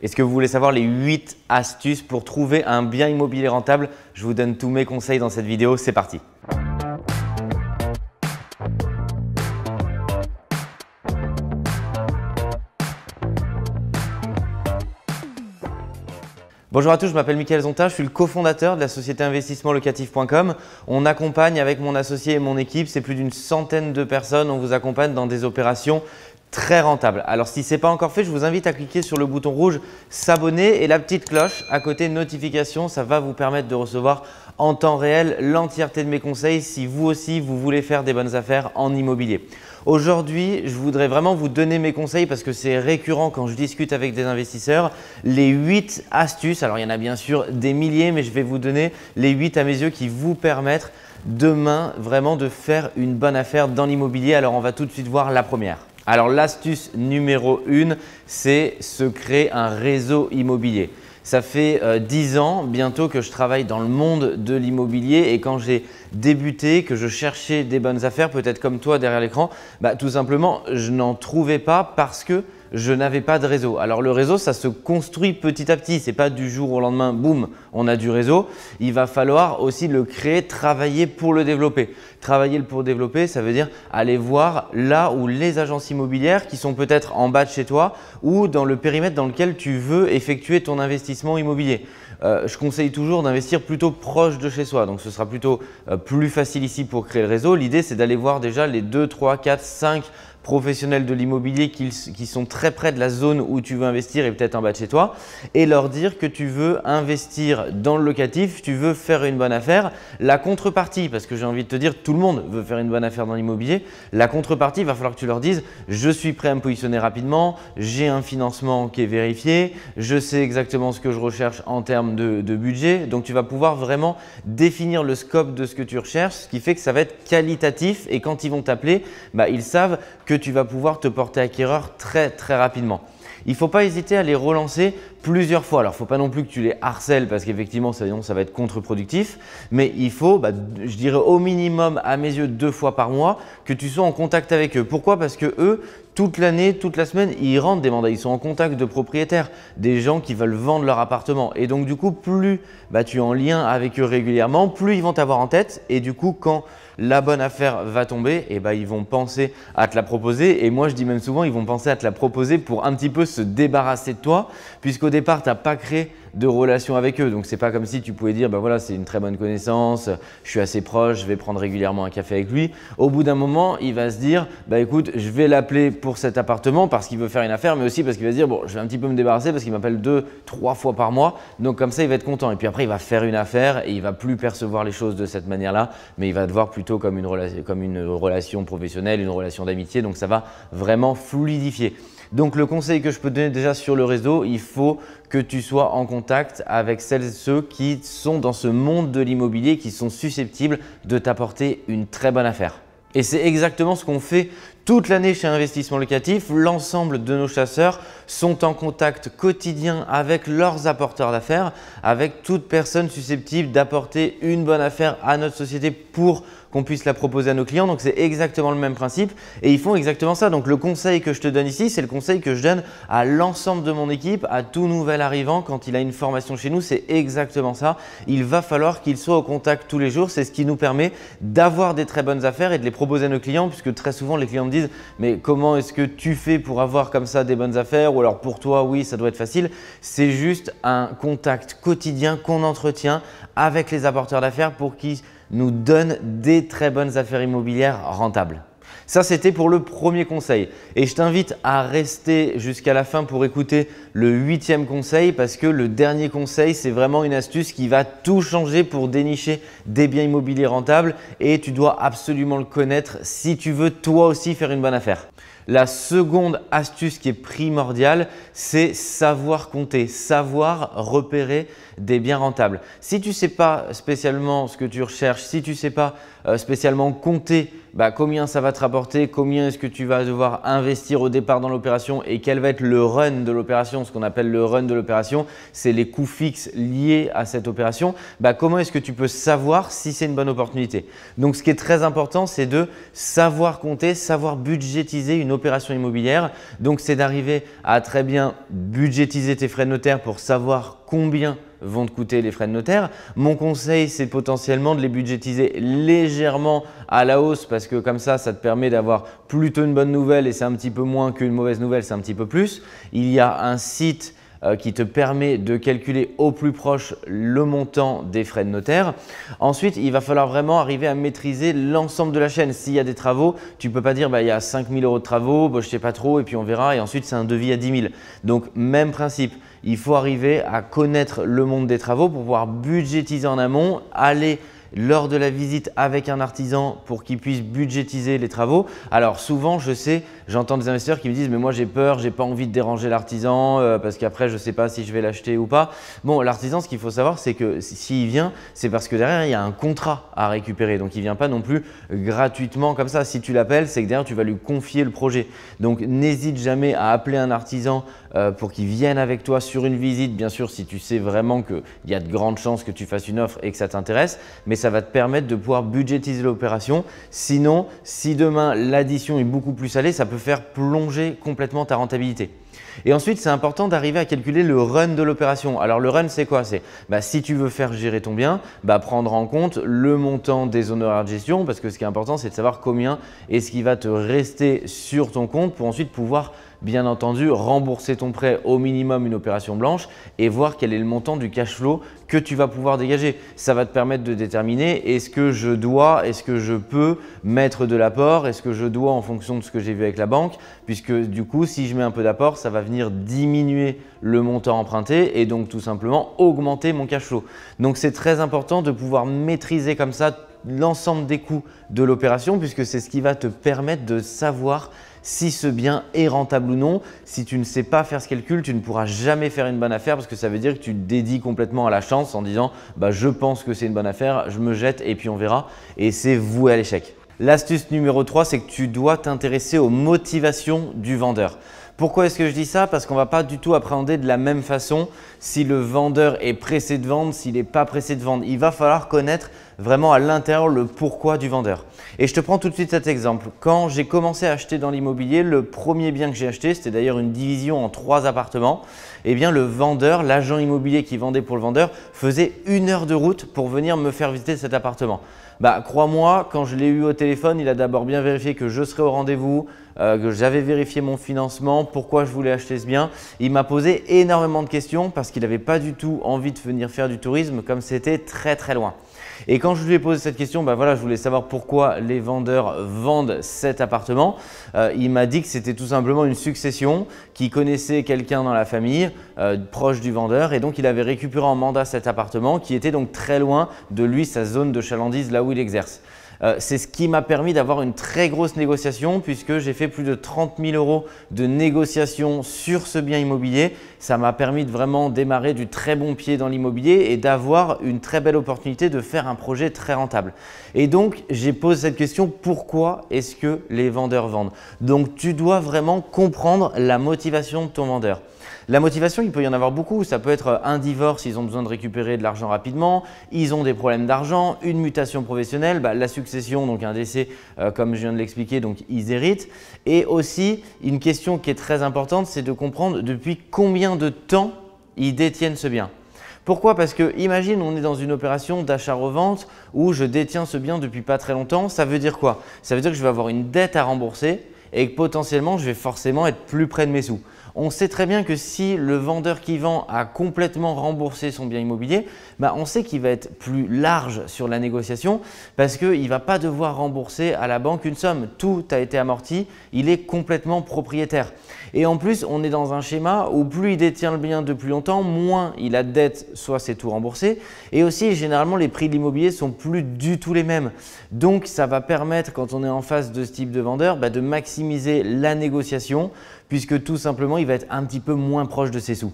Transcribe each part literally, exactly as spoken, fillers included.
Est-ce que vous voulez savoir les huit astuces pour trouver un bien immobilier rentable? Je vous donne tous mes conseils dans cette vidéo, c'est parti. Bonjour à tous, je m'appelle Mickaël Zonta, je suis le cofondateur de la société investissement locatif point com. On accompagne avec mon associé et mon équipe, c'est plus d'une centaine de personnes, on vous accompagne dans des opérations très rentable. Alors si ce n'est pas encore fait, je vous invite à cliquer sur le bouton rouge s'abonner et la petite cloche à côté notification, ça va vous permettre de recevoir en temps réel l'entièreté de mes conseils si vous aussi vous voulez faire des bonnes affaires en immobilier. Aujourd'hui, je voudrais vraiment vous donner mes conseils parce que c'est récurrent quand je discute avec des investisseurs, les huit astuces. Alors il y en a bien sûr des milliers, mais je vais vous donner les huit à mes yeux qui vous permettent demain vraiment de faire une bonne affaire dans l'immobilier. Alors on va tout de suite voir la première. Alors l'astuce numéro une, c'est se créer un réseau immobilier. Ça fait euh, dix ans bientôt que je travaille dans le monde de l'immobilier et quand j'ai débuté, que je cherchais des bonnes affaires, peut-être comme toi derrière l'écran, bah, tout simplement je n'en trouvais pas parce que je n'avais pas de réseau. Alors le réseau, ça se construit petit à petit, c'est pas du jour au lendemain, boum, on a du réseau. Il va falloir aussi le créer, travailler pour le développer. Travailler pour développer, ça veut dire aller voir là où les agences immobilières qui sont peut-être en bas de chez toi ou dans le périmètre dans lequel tu veux effectuer ton investissement immobilier. Euh, je conseille toujours d'investir plutôt proche de chez soi, donc ce sera plutôt euh, plus facile ici pour créer le réseau. L'idée, c'est d'aller voir déjà les deux, trois, quatre, cinq professionnels de l'immobilier qui, qui sont très près de la zone où tu veux investir et peut-être en bas de chez toi et leur dire que tu veux investir dans le locatif, tu veux faire une bonne affaire. La contrepartie, parce que j'ai envie de te dire tout le monde veut faire une bonne affaire dans l'immobilier, la contrepartie, il va falloir que tu leur dises je suis prêt à me positionner rapidement, j'ai un financement qui est vérifié, je sais exactement ce que je recherche en termes de, de budget. Donc tu vas pouvoir vraiment définir le scope de ce que tu recherches, ce qui fait que ça va être qualitatif et quand ils vont t'appeler, bah, ils savent que tu vas pouvoir te porter acquéreur très très rapidement. Il ne faut pas hésiter à les relancer plusieurs fois. Alors, il ne faut pas non plus que tu les harcèles parce qu'effectivement, ça, ça va être contre-productif. Mais il faut, bah, je dirais au minimum, à mes yeux, deux fois par mois, que tu sois en contact avec eux. Pourquoi? Parce que eux, toute l'année, toute la semaine, ils rendent des mandats. Ils sont en contact de propriétaires, des gens qui veulent vendre leur appartement. Et donc, du coup, plus bah, tu es en lien avec eux régulièrement, plus ils vont t'avoir en tête. Et du coup, quand la bonne affaire va tomber, et bah, ils vont penser à te la proposer. Et moi, je dis même souvent, ils vont penser à te la proposer pour un petit peu se débarrasser de toi, puisqu'au départ, tu n'as pas créé de relation avec eux. Donc, ce n'est pas comme si tu pouvais dire, ben voilà, c'est une très bonne connaissance, je suis assez proche, je vais prendre régulièrement un café avec lui. Au bout d'un moment, il va se dire, bah écoute, je vais l'appeler pour cet appartement parce qu'il veut faire une affaire, mais aussi parce qu'il va se dire, bon, je vais un petit peu me débarrasser parce qu'il m'appelle deux, trois fois par mois. Donc, comme ça, il va être content. Et puis après, il va faire une affaire et il ne va plus percevoir les choses de cette manière-là, mais il va te voir plutôt comme une, rela- comme une relation professionnelle, une relation d'amitié. Donc, ça va vraiment fluidifier. Donc, le conseil que je peux te donner déjà sur le réseau, il faut que tu sois en contact avec celles et ceux qui sont dans ce monde de l'immobilier, qui sont susceptibles de t'apporter une très bonne affaire. Et c'est exactement ce qu'on fait toute l'année chez Investissement Locatif. L'ensemble de nos chasseurs sont en contact quotidien avec leurs apporteurs d'affaires, avec toute personne susceptible d'apporter une bonne affaire à notre société pour qu'on puisse la proposer à nos clients. Donc, c'est exactement le même principe et ils font exactement ça. Donc, le conseil que je te donne ici, c'est le conseil que je donne à l'ensemble de mon équipe, à tout nouvel arrivant quand il a une formation chez nous. C'est exactement ça. Il va falloir qu'il soit au contact tous les jours. C'est ce qui nous permet d'avoir des très bonnes affaires et de les proposer à nos clients puisque très souvent, les clients me disent « mais comment est-ce que tu fais pour avoir comme ça des bonnes affaires ?» ou alors « pour toi, oui, ça doit être facile. » C'est juste un contact quotidien qu'on entretient avec les apporteurs d'affaires pour qu'ils nous donne des très bonnes affaires immobilières rentables. Ça, c'était pour le premier conseil et je t'invite à rester jusqu'à la fin pour écouter le huitième conseil parce que le dernier conseil, c'est vraiment une astuce qui va tout changer pour dénicher des biens immobiliers rentables et tu dois absolument le connaître si tu veux toi aussi faire une bonne affaire. La seconde astuce qui est primordiale, c'est savoir compter, savoir repérer des biens rentables. Si tu ne sais pas spécialement ce que tu recherches, si tu ne sais pas spécialement compter bah, combien ça va te rapporter, combien est-ce que tu vas devoir investir au départ dans l'opération et quel va être le run de l'opération, ce qu'on appelle le run de l'opération, c'est les coûts fixes liés à cette opération, bah, comment est-ce que tu peux savoir si c'est une bonne opportunité? Donc, ce qui est très important, c'est de savoir compter, savoir budgétiser une opération opération immobilière. Donc, c'est d'arriver à très bien budgétiser tes frais de notaire pour savoir combien vont te coûter les frais de notaire. Mon conseil, c'est potentiellement de les budgétiser légèrement à la hausse parce que comme ça, ça te permet d'avoir plutôt une bonne nouvelle et c'est un petit peu moins qu'une mauvaise nouvelle, c'est un petit peu plus. Il y a un site qui te permet de calculer au plus proche le montant des frais de notaire. Ensuite, il va falloir vraiment arriver à maîtriser l'ensemble de la chaîne. S'il y a des travaux, tu ne peux pas dire bah, il y a cinq mille euros de travaux, bah, je ne sais pas trop et puis on verra et ensuite c'est un devis à dix mille. Donc, même principe, il faut arriver à connaître le monde des travaux pour pouvoir budgétiser en amont, aller lors de la visite avec un artisan pour qu'il puisse budgétiser les travaux. Alors souvent, je sais, j'entends des investisseurs qui me disent « mais moi j'ai peur, j'ai pas envie de déranger l'artisan euh, parce qu'après je sais pas si je vais l'acheter ou pas ». Bon, l'artisan, ce qu'il faut savoir, c'est que s'il vient, c'est parce que derrière, il y a un contrat à récupérer. Donc, il ne vient pas non plus gratuitement comme ça. Si tu l'appelles, c'est que derrière, tu vas lui confier le projet. Donc, n'hésite jamais à appeler un artisan euh, pour qu'il vienne avec toi sur une visite. Bien sûr, si tu sais vraiment qu'il y a de grandes chances que tu fasses une offre et que ça t'intéresse, mais ça va te permettre de pouvoir budgétiser l'opération. Sinon, si demain l'addition est beaucoup plus salée, ça peut faire plonger complètement ta rentabilité. Et ensuite, c'est important d'arriver à calculer le run de l'opération. Alors le run, c'est quoi? C'est bah, si tu veux faire gérer ton bien, bah, prendre en compte le montant des honoraires de gestion parce que ce qui est important, c'est de savoir combien est-ce qui va te rester sur ton compte pour ensuite pouvoir, bien entendu, rembourser ton prêt au minimum une opération blanche et voir quel est le montant du cash flow que tu vas pouvoir dégager. Ça va te permettre de déterminer est-ce que je dois, est-ce que je peux mettre de l'apport, est-ce que je dois en fonction de ce que j'ai vu avec la banque, puisque du coup, si je mets un peu d'apport, ça va venir diminuer le montant emprunté et donc tout simplement augmenter mon cash flow. Donc, c'est très important de pouvoir maîtriser comme ça l'ensemble des coûts de l'opération puisque c'est ce qui va te permettre de savoir si ce bien est rentable ou non. Si tu ne sais pas faire ce calcul, tu ne pourras jamais faire une bonne affaire parce que ça veut dire que tu te dédies complètement à la chance en disant bah, « je pense que c'est une bonne affaire, je me jette et puis on verra » et c'est voué à l'échec. L'astuce numéro trois, c'est que tu dois t'intéresser aux motivations du vendeur. Pourquoi est-ce que je dis ça? Parce qu'on ne va pas du tout appréhender de la même façon si le vendeur est pressé de vendre, s'il n'est pas pressé de vendre. Il va falloir connaître vraiment à l'intérieur le pourquoi du vendeur. Et je te prends tout de suite cet exemple. Quand j'ai commencé à acheter dans l'immobilier, le premier bien que j'ai acheté, c'était d'ailleurs une division en trois appartements, eh bien le vendeur, l'agent immobilier qui vendait pour le vendeur, faisait une heure de route pour venir me faire visiter cet appartement. Bah, crois-moi, quand je l'ai eu au téléphone, il a d'abord bien vérifié que je serais au rendez-vous, euh, que j'avais vérifié mon financement, pourquoi je voulais acheter ce bien. Il m'a posé énormément de questions parce qu'il n'avait pas du tout envie de venir faire du tourisme comme c'était très très loin. Et quand je lui ai posé cette question, bah voilà, je voulais savoir pourquoi les vendeurs vendent cet appartement. Euh, il m'a dit que c'était tout simplement une succession, qu'il connaissait quelqu'un dans la famille euh, proche du vendeur et donc il avait récupéré en mandat cet appartement qui était donc très loin de lui, sa zone de chalandise là où il exerce. Euh, c'est ce qui m'a permis d'avoir une très grosse négociation puisque j'ai fait plus de trente mille euros de négociation sur ce bien immobilier. Ça m'a permis de vraiment démarrer du très bon pied dans l'immobilier et d'avoir une très belle opportunité de faire un projet très rentable. Et donc, j'ai posé cette question, pourquoi est-ce que les vendeurs vendent? Donc, tu dois vraiment comprendre la motivation de ton vendeur. La motivation, il peut y en avoir beaucoup. Ça peut être un divorce, ils ont besoin de récupérer de l'argent rapidement, ils ont des problèmes d'argent, une mutation professionnelle, bah, la succession, donc un décès euh, comme je viens de l'expliquer, donc ils héritent. Et aussi, une question qui est très importante, c'est de comprendre depuis combien de temps ils détiennent ce bien. Pourquoi? Parce que imagine, on est dans une opération d'achat-revente où je détiens ce bien depuis pas très longtemps. Ça veut dire quoi? Ça veut dire que je vais avoir une dette à rembourser et que potentiellement, je vais forcément être plus près de mes sous. On sait très bien que si le vendeur qui vend a complètement remboursé son bien immobilier, bah on sait qu'il va être plus large sur la négociation parce qu'il ne va pas devoir rembourser à la banque une somme. Tout a été amorti, il est complètement propriétaire. Et en plus, on est dans un schéma où plus il détient le bien depuis longtemps, moins il a de dette, soit c'est tout remboursé. Et aussi, généralement, les prix de l'immobilier sont plus du tout les mêmes. Donc, ça va permettre, quand on est en face de ce type de vendeur, bah de maximiser la négociation puisque tout simplement, il va être un petit peu moins proche de ses sous.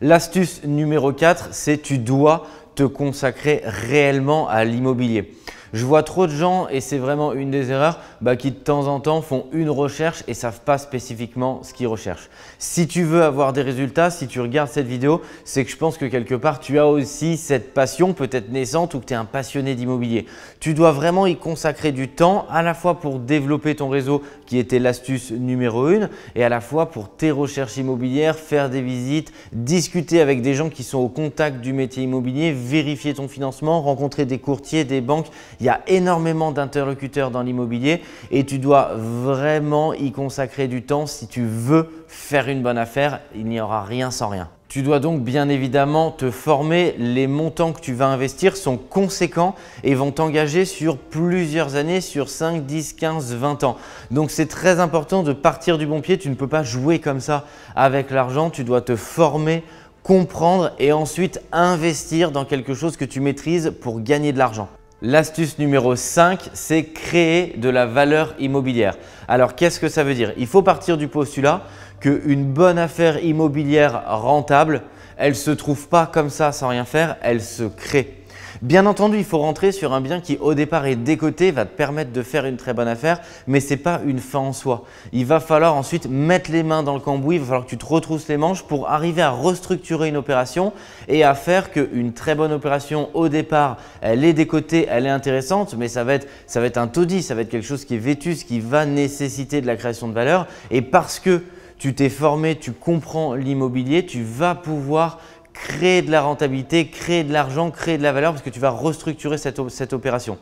L'astuce numéro quatre, c'est tu dois te consacrer réellement à l'immobilier. Je vois trop de gens, et c'est vraiment une des erreurs, bah, qui de temps en temps font une recherche et ne savent pas spécifiquement ce qu'ils recherchent. Si tu veux avoir des résultats, si tu regardes cette vidéo, c'est que je pense que quelque part, tu as aussi cette passion peut-être naissante ou que tu es un passionné d'immobilier. Tu dois vraiment y consacrer du temps à la fois pour développer ton réseau qui était l'astuce numéro une et à la fois pour tes recherches immobilières, faire des visites, discuter avec des gens qui sont au contact du métier immobilier, vérifier ton financement, rencontrer des courtiers, des banques. Il y a énormément d'interlocuteurs dans l'immobilier et tu dois vraiment y consacrer du temps si tu veux faire une bonne affaire. Il n'y aura rien sans rien. Tu dois donc bien évidemment te former. Les montants que tu vas investir sont conséquents et vont t'engager sur plusieurs années, sur cinq, dix, quinze, vingt ans. Donc, c'est très important de partir du bon pied. Tu ne peux pas jouer comme ça avec l'argent. Tu dois te former, comprendre et ensuite investir dans quelque chose que tu maîtrises pour gagner de l'argent. L'astuce numéro cinq, c'est créer de la valeur immobilière. Alors, qu'est-ce que ça veut dire? Il faut partir du postulat qu'une bonne affaire immobilière rentable, elle ne se trouve pas comme ça sans rien faire, elle se crée. Bien entendu, il faut rentrer sur un bien qui au départ est décoté, va te permettre de faire une très bonne affaire, mais ce n'est pas une fin en soi. Il va falloir ensuite mettre les mains dans le cambouis, il va falloir que tu te retrousses les manches pour arriver à restructurer une opération et à faire qu'une très bonne opération au départ, elle est décotée, elle est intéressante, mais ça va être, ça va être un taudis, ça va être quelque chose qui est vétuste, qui va nécessiter de la création de valeur. Et parce que tu t'es formé, tu comprends l'immobilier, tu vas pouvoir créer de la rentabilité, créer de l'argent, créer de la valeur parce que tu vas restructurer cette, op cette opération.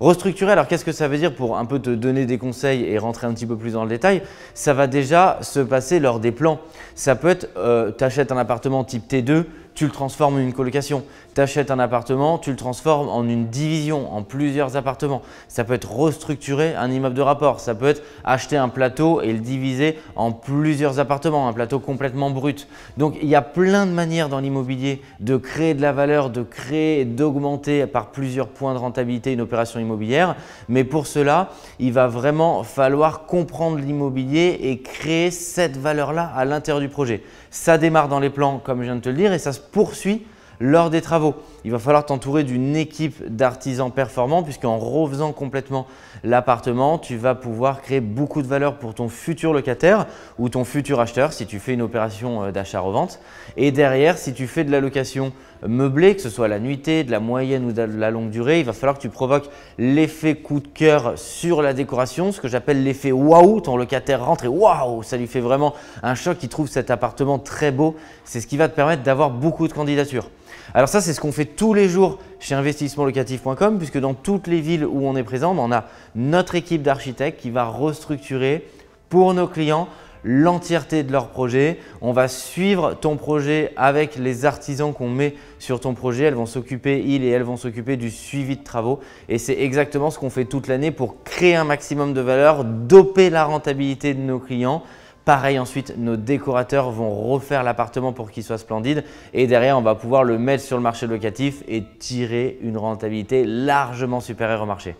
Restructurer, alors qu'est-ce que ça veut dire pour un peu te donner des conseils et rentrer un petit peu plus dans le détail? Ça va déjà se passer lors des plans. Ça peut être, euh, tu achètes un appartement type T deux, tu le transformes en une colocation. Tu achètes un appartement, tu le transformes en une division, en plusieurs appartements. Ça peut être restructurer un immeuble de rapport. Ça peut être acheter un plateau et le diviser en plusieurs appartements, un plateau complètement brut. Donc, il y a plein de manières dans l'immobilier de créer de la valeur, de créer et d'augmenter par plusieurs points de rentabilité une opération immobilière. Mais pour cela, il va vraiment falloir comprendre l'immobilier et créer cette valeur-là à l'intérieur du projet. Ça démarre dans les plans, comme je viens de te le dire, et ça se poursuit lors des travaux. Il va falloir t'entourer d'une équipe d'artisans performants puisqu'en refaisant complètement l'appartement, tu vas pouvoir créer beaucoup de valeur pour ton futur locataire ou ton futur acheteur si tu fais une opération d'achat-revente. Et derrière, si tu fais de la location meublée, que ce soit la nuitée, de la moyenne ou de la longue durée, il va falloir que tu provoques l'effet coup de cœur sur la décoration, ce que j'appelle l'effet waouh. Ton locataire rentre et waouh, ça lui fait vraiment un choc, il trouve cet appartement très beau. C'est ce qui va te permettre d'avoir beaucoup de candidatures. Alors ça, c'est ce qu'on fait tous les jours chez investissement locatif point com puisque dans toutes les villes où on est présent, on a notre équipe d'architectes qui va restructurer pour nos clients l'entièreté de leur projet. On va suivre ton projet avec les artisans qu'on met sur ton projet. Elles vont s'occuper, ils et elles vont s'occuper du suivi de travaux. Et c'est exactement ce qu'on fait toute l'année pour créer un maximum de valeur, doper la rentabilité de nos clients. Pareil, ensuite, nos décorateurs vont refaire l'appartement pour qu'il soit splendide et derrière, on va pouvoir le mettre sur le marché locatif et tirer une rentabilité largement supérieure au marché.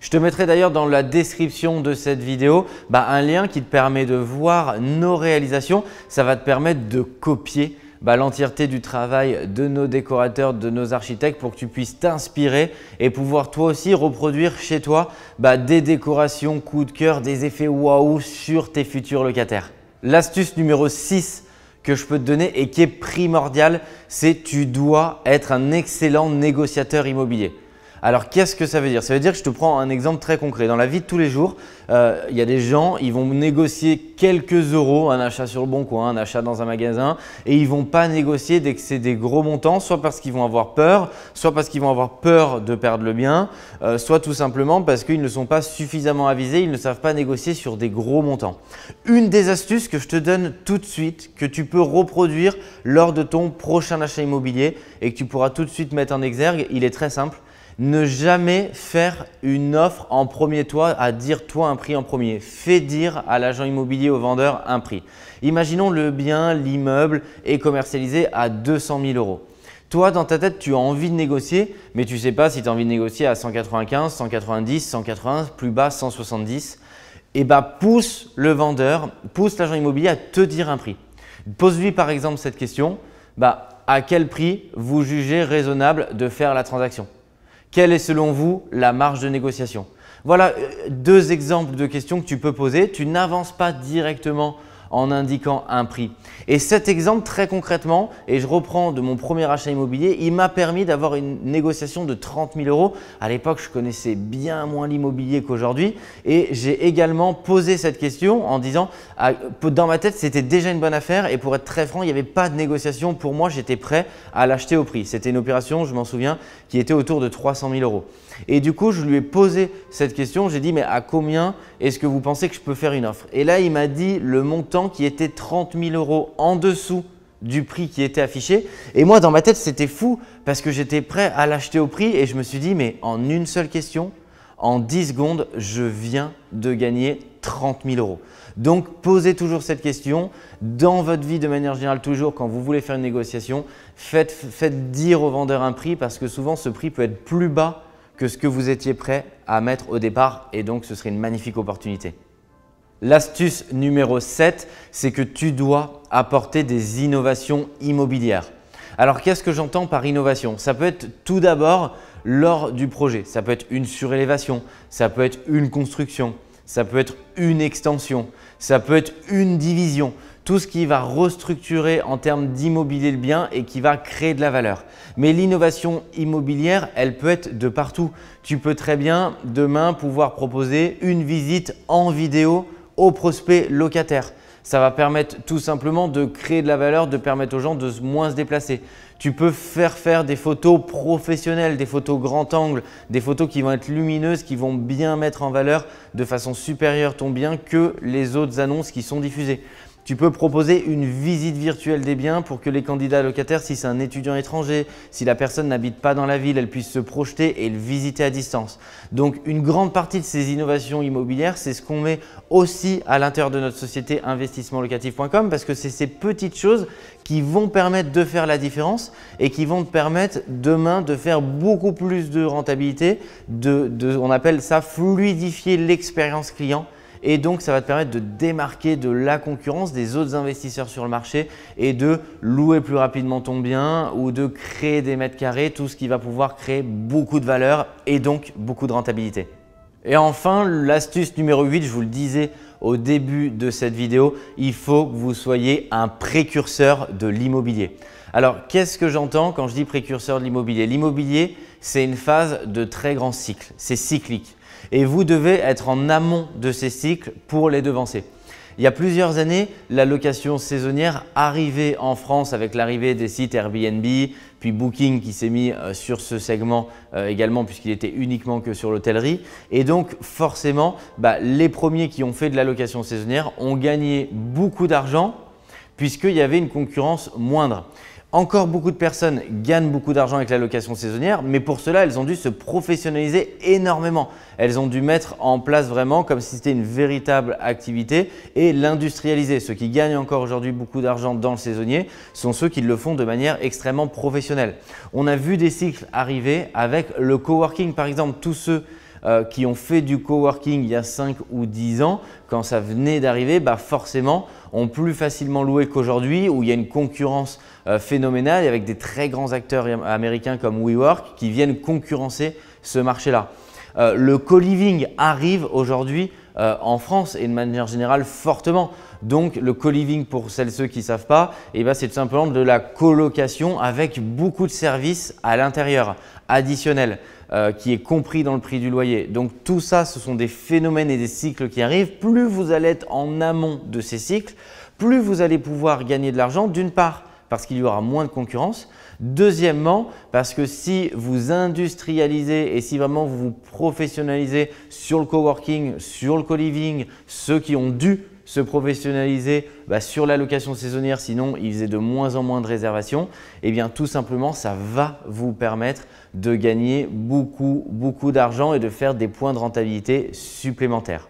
Je te mettrai d'ailleurs dans la description de cette vidéo bah, un lien qui te permet de voir nos réalisations. Ça va te permettre de copier bah, l'entièreté du travail de nos décorateurs, de nos architectes pour que tu puisses t'inspirer et pouvoir toi aussi reproduire chez toi bah, des décorations coup de cœur, des effets waouh sur tes futurs locataires. L'astuce numéro six que je peux te donner et qui est primordiale, c'est tu dois être un excellent négociateur immobilier. Alors, qu'est-ce que ça veut dire? Ça veut dire que je te prends un exemple très concret. Dans la vie de tous les jours, euh, il y a des gens, ils vont négocier quelques euros, un achat sur le bon coin, un achat dans un magasin et ils ne vont pas négocier dès que c'est des gros montants, soit parce qu'ils vont avoir peur, soit parce qu'ils vont avoir peur de perdre le bien, euh, soit tout simplement parce qu'ils ne sont pas suffisamment avisés, ils ne savent pas négocier sur des gros montants. Une des astuces que je te donne tout de suite, que tu peux reproduire lors de ton prochain achat immobilier et que tu pourras tout de suite mettre en exergue, il est très simple. Ne jamais faire une offre en premier toi, à dire toi un prix en premier. Fais dire à l'agent immobilier, au vendeur un prix. Imaginons le bien, l'immeuble est commercialisé à deux cent mille euros. Toi, dans ta tête, tu as envie de négocier, mais tu ne sais pas si tu as envie de négocier à cent quatre-vingt-quinze, cent quatre-vingt-dix, cent quatre-vingts, plus bas cent soixante-dix. Et bah, pousse le vendeur, pousse l'agent immobilier à te dire un prix. Pose-lui par exemple cette question, bah, à quel prix vous jugez raisonnable de faire la transaction ? Quelle est selon vous la marge de négociation? Voilà deux exemples de questions que tu peux poser. Tu n'avances pas directement en indiquant un prix. Et cet exemple, très concrètement, et je reprends de mon premier achat immobilier, il m'a permis d'avoir une négociation de trente mille euros. À l'époque, je connaissais bien moins l'immobilier qu'aujourd'hui et j'ai également posé cette question en disant, dans ma tête, c'était déjà une bonne affaire et pour être très franc, il n'y avait pas de négociation. Pour moi, j'étais prêt à l'acheter au prix. C'était une opération, je m'en souviens, qui était autour de trois cent mille euros. Et du coup, je lui ai posé cette question. J'ai dit, mais à combien est-ce que vous pensez que je peux faire une offre? Et là, il m'a dit le montant qui était trente mille euros en dessous du prix qui était affiché. Et moi, dans ma tête, c'était fou parce que j'étais prêt à l'acheter au prix et je me suis dit, mais en une seule question, en dix secondes, je viens de gagner trente mille euros. Donc, posez toujours cette question. Dans votre vie, de manière générale, toujours, quand vous voulez faire une négociation, faites, faites dire au vendeur un prix parce que souvent, ce prix peut être plus bas que ce que vous étiez prêt à mettre au départ et donc ce serait une magnifique opportunité. L'astuce numéro sept, c'est que tu dois apporter des innovations immobilières. Alors, qu'est-ce que j'entends par innovation? Ça peut être tout d'abord lors du projet, ça peut être une surélévation, ça peut être une construction, ça peut être une extension, ça peut être une division. Tout ce qui va restructurer en termes d'immobilier le bien et qui va créer de la valeur. Mais l'innovation immobilière, elle peut être de partout. Tu peux très bien demain pouvoir proposer une visite en vidéo aux prospects locataires. Ça va permettre tout simplement de créer de la valeur, de permettre aux gens de moins se déplacer. Tu peux faire faire des photos professionnelles, des photos grand angle, des photos qui vont être lumineuses, qui vont bien mettre en valeur de façon supérieure ton bien que les autres annonces qui sont diffusées. Tu peux proposer une visite virtuelle des biens pour que les candidats locataires, si c'est un étudiant étranger, si la personne n'habite pas dans la ville, elle puisse se projeter et le visiter à distance. Donc, une grande partie de ces innovations immobilières, c'est ce qu'on met aussi à l'intérieur de notre société investissement locatif point com parce que c'est ces petites choses qui vont permettre de faire la différence et qui vont te permettre demain de faire beaucoup plus de rentabilité. De, de, on appelle ça fluidifier l'expérience client. Et donc, ça va te permettre de démarquer de la concurrence des autres investisseurs sur le marché et de louer plus rapidement ton bien ou de créer des mètres carrés, tout ce qui va pouvoir créer beaucoup de valeur et donc beaucoup de rentabilité. Et enfin, l'astuce numéro huit, je vous le disais au début de cette vidéo, il faut que vous soyez un précurseur de l'immobilier. Alors, qu'est-ce que j'entends quand je dis précurseur de l'immobilier? L'immobilier, c'est une phase de très grand cycle, c'est cyclique. Et vous devez être en amont de ces cycles pour les devancer. Il y a plusieurs années, la location saisonnière arrivait en France avec l'arrivée des sites Airbnb, puis Booking qui s'est mis sur ce segment également puisqu'il était uniquement que sur l'hôtellerie. Et donc forcément, bah, les premiers qui ont fait de la location saisonnière ont gagné beaucoup d'argent puisqu'il y avait une concurrence moindre. Encore beaucoup de personnes gagnent beaucoup d'argent avec la location saisonnière, mais pour cela, elles ont dû se professionnaliser énormément. Elles ont dû mettre en place vraiment comme si c'était une véritable activité et l'industrialiser. Ceux qui gagnent encore aujourd'hui beaucoup d'argent dans le saisonnier sont ceux qui le font de manière extrêmement professionnelle. On a vu des cycles arriver avec le coworking, par exemple, tous ceux Euh, qui ont fait du coworking il y a cinq ou dix ans, quand ça venait d'arriver, bah forcément, ont plus facilement loué qu'aujourd'hui où il y a une concurrence euh, phénoménale avec des très grands acteurs américains comme WeWork qui viennent concurrencer ce marché-là. Euh, le co-living arrive aujourd'hui euh, en France et de manière générale fortement. Donc, le co-living, pour celles et ceux qui ne savent pas, eh ben, c'est tout simplement de la colocation avec beaucoup de services à l'intérieur, additionnels, euh, qui est compris dans le prix du loyer. Donc, tout ça, ce sont des phénomènes et des cycles qui arrivent. Plus vous allez être en amont de ces cycles, plus vous allez pouvoir gagner de l'argent, d'une part, parce qu'il y aura moins de concurrence. Deuxièmement, parce que si vous industrialisez et si vraiment vous vous professionnalisez sur le coworking, sur le co-living, ceux qui ont dû se professionnaliser bah, sur la location saisonnière, sinon ils faisaient de moins en moins de réservations, et eh bien tout simplement ça va vous permettre de gagner beaucoup, beaucoup d'argent et de faire des points de rentabilité supplémentaires.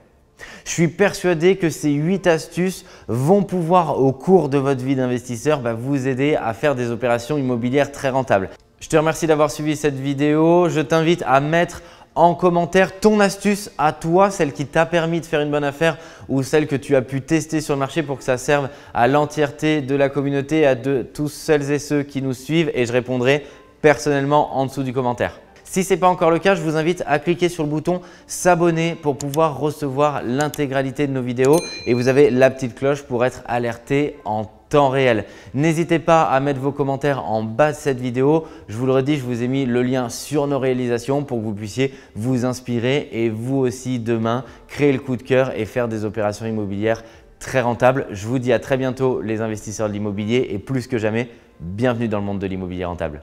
Je suis persuadé que ces huit astuces vont pouvoir au cours de votre vie d'investisseur bah, vous aider à faire des opérations immobilières très rentables. Je te remercie d'avoir suivi cette vidéo, je t'invite à mettre en commentaire ton astuce à toi, celle qui t'a permis de faire une bonne affaire ou celle que tu as pu tester sur le marché pour que ça serve à l'entièreté de la communauté, à de, tous celles et ceux qui nous suivent et je répondrai personnellement en dessous du commentaire. Si ce n'est pas encore le cas, je vous invite à cliquer sur le bouton s'abonner pour pouvoir recevoir l'intégralité de nos vidéos et vous avez la petite cloche pour être alerté en temps temps réel. N'hésitez pas à mettre vos commentaires en bas de cette vidéo. Je vous le redis, je vous ai mis le lien sur nos réalisations pour que vous puissiez vous inspirer et vous aussi demain créer le coup de cœur et faire des opérations immobilières très rentables. Je vous dis à très bientôt les investisseurs de l'immobilier et plus que jamais, bienvenue dans le monde de l'immobilier rentable.